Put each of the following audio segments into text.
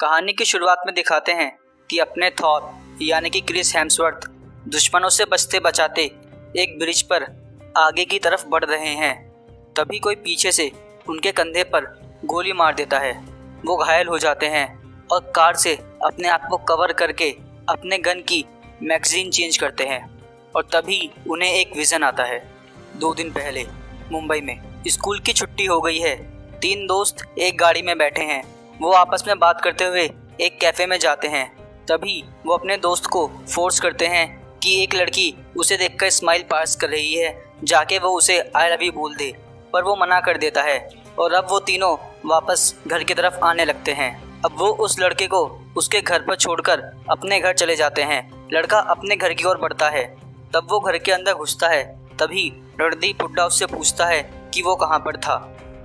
कहानी की शुरुआत में दिखाते हैं कि अपने थॉर यानी कि क्रिस हेम्सवर्थ दुश्मनों से बचते बचाते एक ब्रिज पर आगे की तरफ बढ़ रहे हैं। तभी कोई पीछे से उनके कंधे पर गोली मार देता है। वो घायल हो जाते हैं और कार से अपने आप को कवर करके अपने गन की मैगजीन चेंज करते हैं और तभी उन्हें एक विज़न आता है। 2 दिन पहले मुंबई में स्कूल की छुट्टी हो गई है। 3 दोस्त एक गाड़ी में बैठे हैं। वो आपस में बात करते हुए एक कैफ़े में जाते हैं। तभी वो अपने दोस्त को फोर्स करते हैं कि एक लड़की उसे देखकर स्माइल पास कर रही है, जाके वो उसे आई लव यू बोल दे, पर वो मना कर देता है और अब वो तीनों वापस घर की तरफ आने लगते हैं। अब वो उस लड़के को उसके घर पर छोड़कर अपने घर चले जाते हैं। लड़का अपने घर की ओर बढ़ता है। तब वो घर के अंदर घुसता है। तभी रणदीप हुड्डा उससे पूछता है कि वो कहाँ पर था।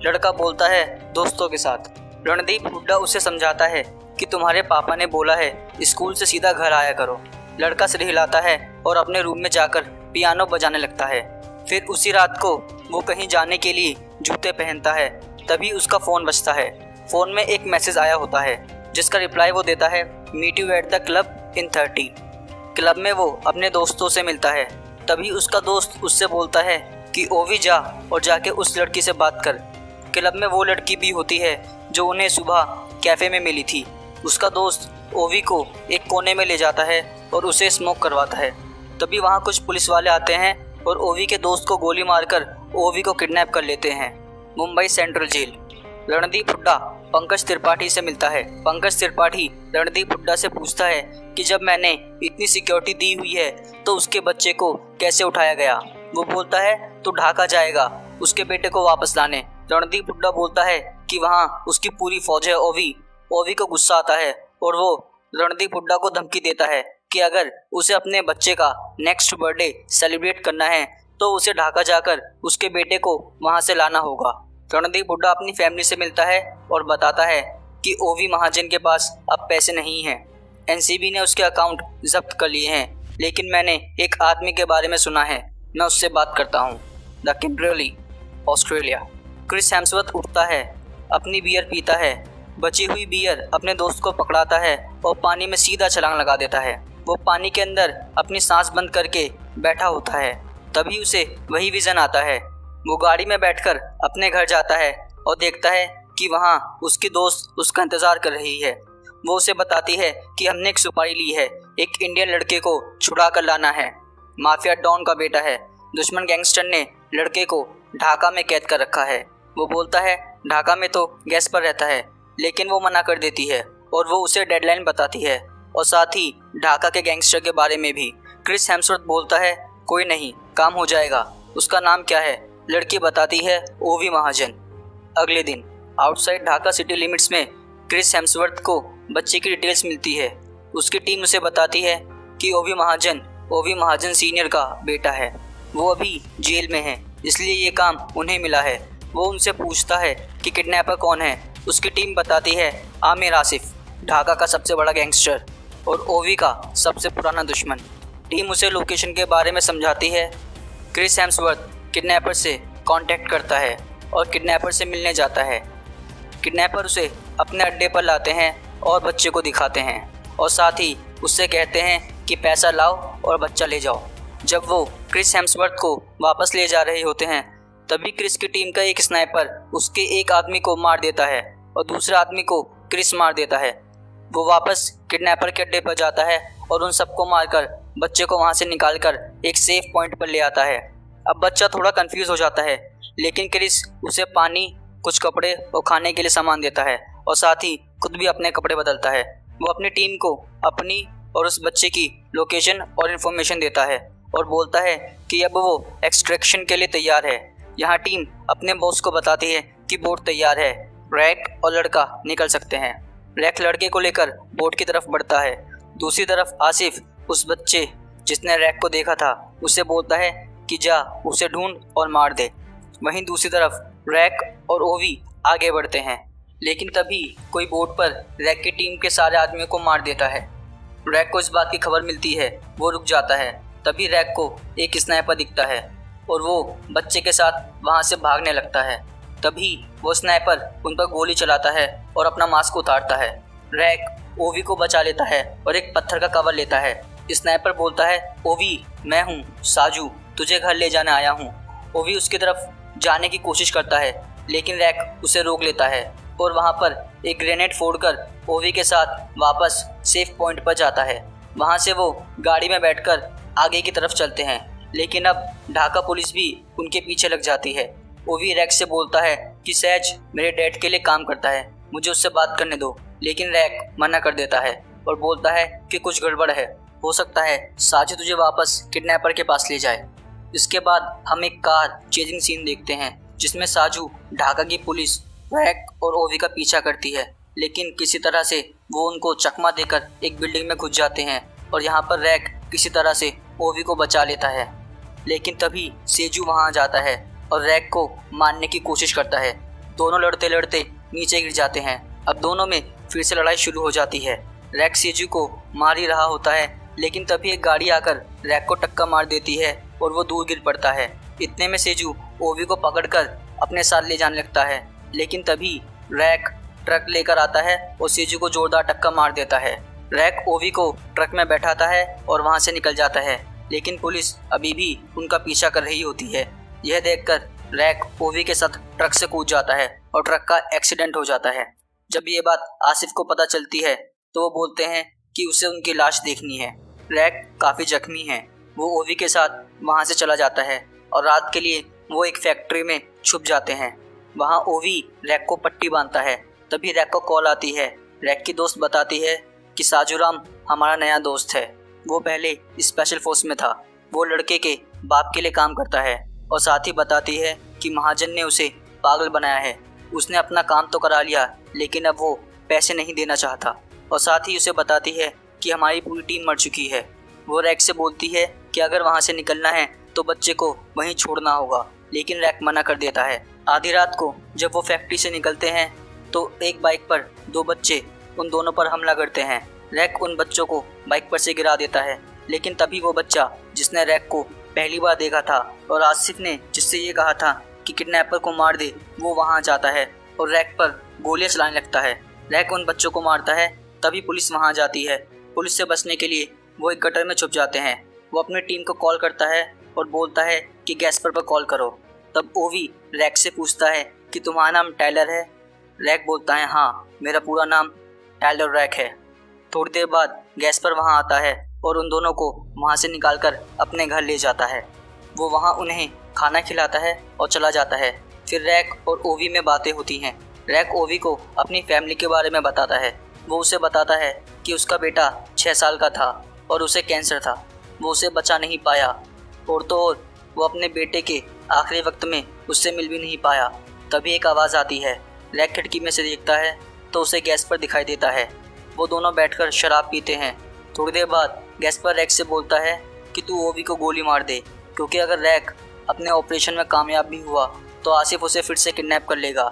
लड़का बोलता है दोस्तों के साथ। रणदीप हुड्डा उसे समझाता है कि तुम्हारे पापा ने बोला है स्कूल से सीधा घर आया करो। लड़का सिर हिलाता है और अपने रूम में जाकर पियानो बजाने लगता है। फिर उसी रात को वो कहीं जाने के लिए जूते पहनता है। तभी उसका फ़ोन बजता है। फ़ोन में एक मैसेज आया होता है जिसका रिप्लाई वो देता है, meet you at the club in 30। Club में वो अपने दोस्तों से मिलता है। तभी उसका दोस्त उससे बोलता है कि ओवी जा और जाके उस लड़की से बात कर। क्लब में वो लड़की भी होती है जो उन्हें सुबह कैफ़े में मिली थी। उसका दोस्त ओवी को एक कोने में ले जाता है और उसे स्मोक करवाता है। तभी वहाँ कुछ पुलिस वाले आते हैं और ओवी के दोस्त को गोली मारकर ओवी को किडनैप कर लेते हैं। Mumbai central jail. रणदीप हुड्डा पंकज त्रिपाठी से मिलता है। पंकज त्रिपाठी रणदीप हुड्डा से पूछता है कि जब मैंने इतनी सिक्योरिटी दी हुई है तो उसके बच्चे को कैसे उठाया गया। वो बोलता है तो ढाका जाएगा उसके बेटे को वापस लाने। रणदीप हुड्डा बोलता है कि वहाँ उसकी पूरी फौज है। ओवी को गुस्सा आता है और वो रणदीप हुड्डा को धमकी देता है कि अगर उसे अपने बच्चे का नेक्स्ट बर्थडे सेलिब्रेट करना है तो उसे ढाका जाकर उसके बेटे को वहाँ से लाना होगा। रणदीप हुड्डा अपनी फैमिली से मिलता है और बताता है कि ओवी महाजन के पास अब पैसे नहीं हैं। एनसीबी ने उसके अकाउंट जब्त कर लिए हैं, लेकिन मैंने एक आदमी के बारे में सुना है, मैं उससे बात करता हूँ। द किब्रोली, ऑस्ट्रेलिया। क्रिस हेम्सवर्थ उठता है, अपनी बियर पीता है। बची हुई बियर अपने दोस्त को पकड़ाता है और पानी में सीधा छलांग लगा देता है। वो पानी के अंदर अपनी सांस बंद करके बैठा होता है। तभी उसे वही विज़न आता है। वो गाड़ी में बैठकर अपने घर जाता है और देखता है कि वहाँ उसकी दोस्त उसका इंतज़ार कर रही है। वो उसे बताती है कि हमने एक सुपारी ली है, एक इंडियन लड़के को छुड़ा कर लाना है। माफिया डॉन का बेटा है। दुश्मन गैंगस्टर ने लड़के को ढाका में कैद कर रखा है। वो बोलता है ढाका में तो गैस्पर रहता है, लेकिन वो मना कर देती है और वो उसे डेडलाइन बताती है और साथ ही ढाका के गैंगस्टर के बारे में भी। क्रिस हेम्सवर्थ बोलता है कोई नहीं, काम हो जाएगा। उसका नाम क्या है? लड़की बताती है ओवी महाजन। अगले दिन आउटसाइड ढाका सिटी लिमिट्स में क्रिस हेम्सवर्थ को बच्चे की डिटेल्स मिलती है। उसकी टीम उसे बताती है कि ओवी महाजन सीनियर का बेटा है। वो अभी जेल में है, इसलिए ये काम उन्हें मिला है। वो उनसे पूछता है कि किडनैपर कौन है। उसकी टीम बताती है आमिर आसिफ, ढाका का सबसे बड़ा गैंगस्टर और ओवी का सबसे पुराना दुश्मन। टीम उसे लोकेशन के बारे में समझाती है। क्रिस हेम्सवर्थ किडनैपर से कांटेक्ट करता है और किडनैपर से मिलने जाता है। किडनैपर उसे अपने अड्डे पर लाते हैं और बच्चे को दिखाते हैं और साथ ही उससे कहते हैं कि पैसा लाओ और बच्चा ले जाओ। जब वो क्रिस हेम्सवर्थ को वापस ले जा रहे होते हैं, तभी क्रिस की टीम का एक स्नाइपर उसके एक आदमी को मार देता है और दूसरे आदमी को क्रिस मार देता है। वो वापस किडनैपर के अड्डे पर जाता है और उन सबको मारकर बच्चे को वहाँ से निकाल कर एक सेफ पॉइंट पर ले आता है। अब बच्चा थोड़ा कंफ्यूज हो जाता है, लेकिन क्रिस उसे पानी, कुछ कपड़े और खाने के लिए सामान देता है और साथ ही खुद भी अपने कपड़े बदलता है। वो अपनी टीम को अपनी और उस बच्चे की लोकेशन और इन्फॉर्मेशन देता है और बोलता है कि अब वो एक्सट्रैक्शन के लिए तैयार है। यहाँ टीम अपने बॉस को बताती है कि बोट तैयार है, रैक और लड़का निकल सकते हैं। रैक लड़के को लेकर बोट की तरफ बढ़ता है। दूसरी तरफ आसिफ उस बच्चे जिसने रैक को देखा था उसे बोलता है कि जा उसे ढूंढ और मार दे। वहीं दूसरी तरफ रैक और ओवी आगे बढ़ते हैं, लेकिन तभी कोई बोट पर रैक की टीम के सारे आदमियों को मार देता है। रैक को इस बात की खबर मिलती है, वो रुक जाता है। तभी रैक को एक स्नाइपर दिखता है और वो बच्चे के साथ वहाँ से भागने लगता है। तभी वो स्नाइपर उन पर गोली चलाता है और अपना मास्क उतारता है। रैक ओवी को बचा लेता है और एक पत्थर का कवर लेता है। स्नाइपर बोलता है, ओवी मैं हूँ साजू, तुझे घर ले जाने आया हूँ। ओवी उसकी तरफ जाने की कोशिश करता है लेकिन रैक उसे रोक लेता है और वहाँ पर एक ग्रेनेड फोड़कर ओवी के साथ वापस सेफ पॉइंट पर जाता है। वहाँ से वो गाड़ी में बैठकर आगे की तरफ चलते हैं लेकिन अब ढाका पुलिस भी उनके पीछे लग जाती है। ओवी रैक से बोलता है कि सैज मेरे डैड के लिए काम करता है, मुझे उससे बात करने दो, लेकिन रैक मना कर देता है और बोलता है कि कुछ गड़बड़ है, हो सकता है साजू तुझे वापस किडनैपर के पास ले जाए। इसके बाद हम एक कार चेजिंग सीन देखते हैं जिसमें साजू ढाका की पुलिस रैक और ओवी का पीछा करती है लेकिन किसी तरह से वो उनको चकमा देकर एक बिल्डिंग में घुस जाते हैं और यहाँ पर रैक किसी तरह से ओवी को बचा लेता है। लेकिन तभी सेजू वहाँ जाता है और रैक को मारने की कोशिश करता है। दोनों लड़ते लड़ते नीचे गिर जाते हैं। अब दोनों में फिर से लड़ाई शुरू हो जाती है। रैक सेजू को मार ही रहा होता है लेकिन तभी एक गाड़ी आकर रैक को टक्का मार देती है और वो दूर गिर पड़ता है। इतने में सेजू ओवी को पकड़कर अपने साथ ले जाने लगता है लेकिन तभी रैक ट्रक लेकर आता है और सेजू को जोरदार टक्का मार देता है। रैक ओवी को ट्रक में बैठाता है और वहाँ से निकल जाता है लेकिन पुलिस अभी भी उनका पीछा कर रही होती है। यह देखकर रैक ओवी के साथ ट्रक से कूद जाता है और ट्रक का एक्सीडेंट हो जाता है। जब ये बात आसिफ को पता चलती है तो वो बोलते हैं कि उसे उनकी लाश देखनी है। रैक काफ़ी जख्मी है, वो ओवी के साथ वहाँ से चला जाता है और रात के लिए वो एक फैक्ट्री में छुप जाते हैं। वहाँ ओवी रैक को पट्टी बांधता है। तभी रैक को कॉल आती है। रैक की दोस्त बताती है कि साजूराम हमारा नया दोस्त है, वो पहले स्पेशल फोर्स में था, वो लड़के के बाप के लिए काम करता है, और साथ ही बताती है कि महाजन ने उसे पागल बनाया है, उसने अपना काम तो करा लिया लेकिन अब वो पैसे नहीं देना चाहता। और साथ ही उसे बताती है कि हमारी पूरी टीम मर चुकी है। वो रैक से बोलती है कि अगर वहाँ से निकलना है तो बच्चे को वहीं छोड़ना होगा लेकिन रैक मना कर देता है। आधी रात को जब वो फैक्ट्री से निकलते हैं तो एक बाइक पर दो बच्चे उन दोनों पर हमला करते हैं। रैक उन बच्चों को बाइक पर से गिरा देता है लेकिन तभी वो बच्चा जिसने रैक को पहली बार देखा था और आसिफ ने जिससे ये कहा था कि किडनैपर को मार दे, वो वहाँ जाता है और रैक पर गोलियाँ चलाने लगता है। रैक उन बच्चों को मारता है। तभी पुलिस वहाँ जाती है। पुलिस से बचने के लिए वो एक गटर में छुप जाते हैं। वो अपनी टीम को कॉल करता है और बोलता है कि गैस्पर पर कॉल करो। तब ओवी रैक से पूछता है कि तुम्हारा नाम टाइलर है? रैक बोलता है, हाँ मेरा पूरा नाम टाइलर रैक है। थोड़ी देर बाद गैस्पर वहाँ आता है और उन दोनों को वहाँ से निकालकर अपने घर ले जाता है। वो वहाँ उन्हें खाना खिलाता है और चला जाता है। फिर रैक और ओवी में बातें होती हैं। रैक ओवी को अपनी फैमिली के बारे में बताता है। वो उसे बताता है कि उसका बेटा 6 साल का था और उसे कैंसर था, वो उसे बचा नहीं पाया, और तो और वो अपने बेटे के आखिरी वक्त में उससे मिल भी नहीं पाया। तभी एक आवाज़ आती है। रैक खिड़की में से देखता है तो उसे गैस्पर दिखाई देता है। वो दोनों बैठकर शराब पीते हैं। थोड़ी देर बाद गैस्पर रैक से बोलता है कि तू ओवी को गोली मार दे, क्योंकि अगर रैक अपने ऑपरेशन में कामयाब भी हुआ तो आसिफ उसे फिर से किडनैप कर लेगा,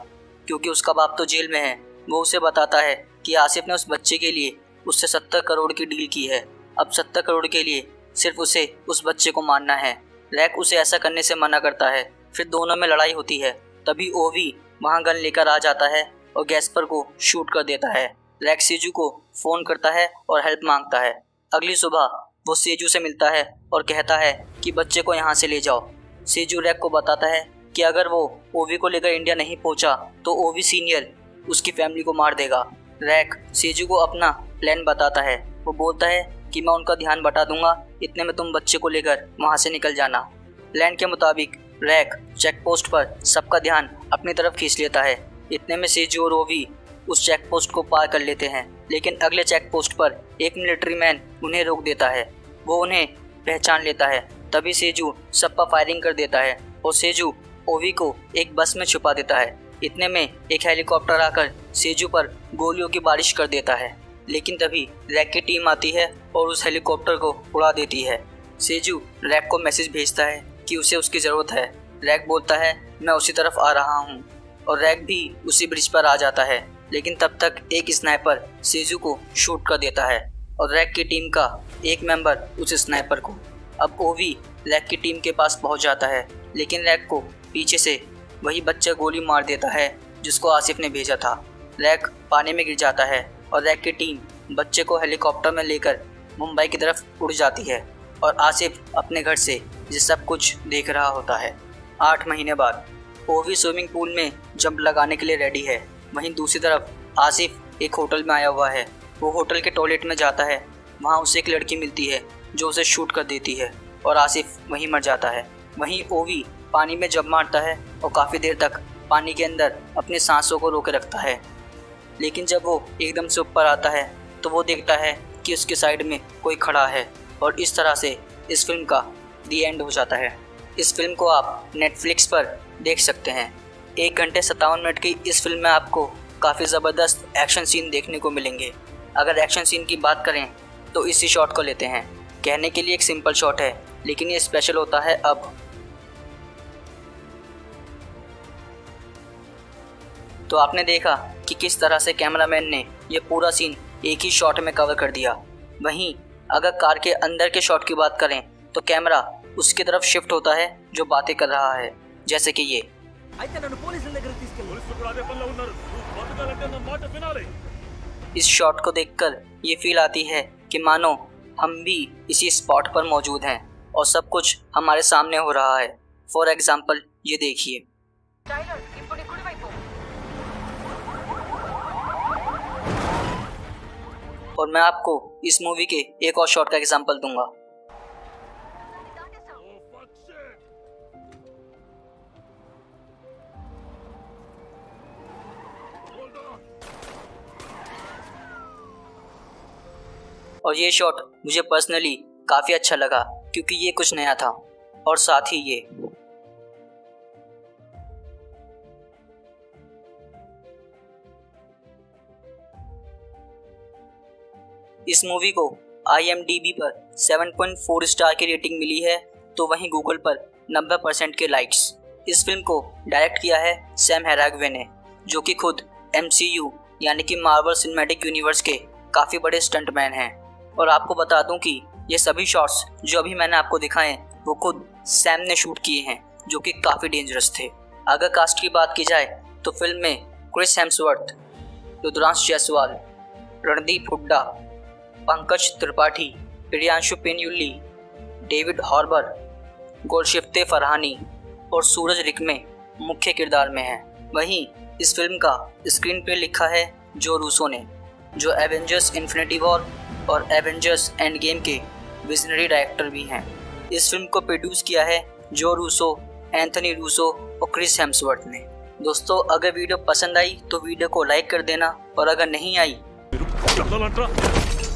क्योंकि उसका बाप तो जेल में है। वो उसे बताता है कि आसिफ ने उस बच्चे के लिए उससे 70 करोड़ की डील की है। अब 70 करोड़ के लिए सिर्फ उसे उस बच्चे को मारना है। रैक उसे ऐसा करने से मना करता है। फिर दोनों में लड़ाई होती है। तभी ओवी वहाँ गन लेकर आ जाता है और गैस्पर को शूट कर देता है। रैक सेजू को फ़ोन करता है और हेल्प मांगता है। अगली सुबह वो सेजू से मिलता है और कहता है कि बच्चे को यहाँ से ले जाओ। सेजू रैक को बताता है कि अगर वो ओवी को लेकर इंडिया नहीं पहुँचा तो ओवी सीनियर उसकी फैमिली को मार देगा। रैक सेजू को अपना प्लान बताता है। वो बोलता है कि मैं उनका ध्यान बटा दूंगा, इतने में तुम बच्चे को लेकर वहाँ से निकल जाना। प्लान के मुताबिक रैक चेक पोस्ट पर सबका ध्यान अपनी तरफ खींच लेता है। इतने में सेजू और ओवी उस चेक पोस्ट को पार कर लेते हैं, लेकिन अगले चेक पोस्ट पर एक मिलिट्री मैन उन्हें रोक देता है। वो उन्हें पहचान लेता है। तभी सेजू सब पर फायरिंग कर देता है और सेजू ओवी को एक बस में छुपा देता है। इतने में एक हेलीकॉप्टर आकर सेजू पर गोलियों की बारिश कर देता है, लेकिन तभी रैक की टीम आती है और उस हेलीकॉप्टर को उड़ा देती है। सेजू रैक को मैसेज भेजता है कि उसे उसकी ज़रूरत है। रैक बोलता है, मैं उसी तरफ आ रहा हूँ, और रैक भी उसी ब्रिज पर आ जाता है, लेकिन तब तक एक स्नाइपर सेजू को शूट कर देता है और रैक की टीम का एक मेंबर उस स्नाइपर को। अब ओवी रैक की टीम के पास पहुंच जाता है, लेकिन रैक को पीछे से वही बच्चा गोली मार देता है जिसको आसिफ ने भेजा था। रैक पानी में गिर जाता है और रैक की टीम बच्चे को हेलीकॉप्टर में लेकर मुंबई की तरफ उड़ जाती है और आसिफ अपने घर से ये सब कुछ देख रहा होता है। 8 महीने बाद ओवी स्विमिंग पूल में जंप लगाने के लिए रेडी है। वहीं दूसरी तरफ आसिफ एक होटल में आया हुआ है। वो होटल के टॉयलेट में जाता है, वहाँ उसे एक लड़की मिलती है जो उसे शूट कर देती है और आसिफ वहीं मर जाता है। वहीं ओवी पानी में जंप मारता है और काफ़ी देर तक पानी के अंदर अपने सांसों को रोके रखता है, लेकिन जब वो एकदम से ऊपर आता है तो वो देखता है कि उसके साइड में कोई खड़ा है। और इस तरह से इस फिल्म का दी एंड हो जाता है। इस फिल्म को आप नेटफ्लिक्स पर देख सकते हैं। 1 घंटे 57 मिनट की इस फिल्म में आपको काफ़ी ज़बरदस्त एक्शन सीन देखने को मिलेंगे। अगर एक्शन सीन की बात करें तो इसी शॉट को लेते हैं। कहने के लिए एक सिंपल शॉट है, लेकिन ये स्पेशल होता है। अब तो आपने देखा कि किस तरह से कैमरामैन ने यह पूरा सीन एक ही शॉट में कवर कर दिया। वहीं अगर कार के अंदर के शॉट की बात करें तो कैमरा उसकी तरफ शिफ्ट होता है जो बातें कर रहा है, जैसे कि ये। इस शॉट को देखकर ये फील आती है कि मानो हम भी इसी स्पॉट पर मौजूद हैं और सब कुछ हमारे सामने हो रहा है। फॉर एग्जाम्पल ये देखिए। और मैं आपको इस मूवी के एक और शॉट का एग्जाम्पल दूंगा। और ये शॉट मुझे पर्सनली काफी अच्छा लगा क्योंकि ये कुछ नया था। और साथ ही ये इस मूवी को IMDb पर 7.4 स्टार की रेटिंग मिली है, तो वहीं गूगल पर 90% के लाइक्स। इस फिल्म को डायरेक्ट किया है सैम हैराग्वे ने, जो कि खुद MCU यानी कि मार्वल सिनेमैटिक यूनिवर्स के काफ़ी बड़े स्टंटमैन हैं। और आपको बता दूं कि ये सभी शॉट्स जो अभी मैंने आपको दिखाए वो खुद सैम ने शूट किए हैं, जो कि काफ़ी डेंजरस थे। अगर कास्ट की बात की जाए तो फिल्म में Chris Hemsworth, Rudransh Jaiswal, Randeep Hooda, Pankaj Tripathi, Priyanshu Painyuli, David Harbour, Golshifteh Farahani और सूरज रिकमे मुख्य किरदार में हैं। वहीं इस फिल्म का स्क्रीन प्ले लिखा है जो रूसो ने, जो एवेंजर्स इन्फिनिटी वॉर और एवेंजर्स एंड गेम के विजनरी डायरेक्टर भी हैं। इस फिल्म को प्रोड्यूस किया है जो रूसो, एंथनी रूसो और क्रिस हेम्सवर्थ ने। दोस्तों, अगर वीडियो पसंद आई तो वीडियो को लाइक कर देना और अगर नहीं आई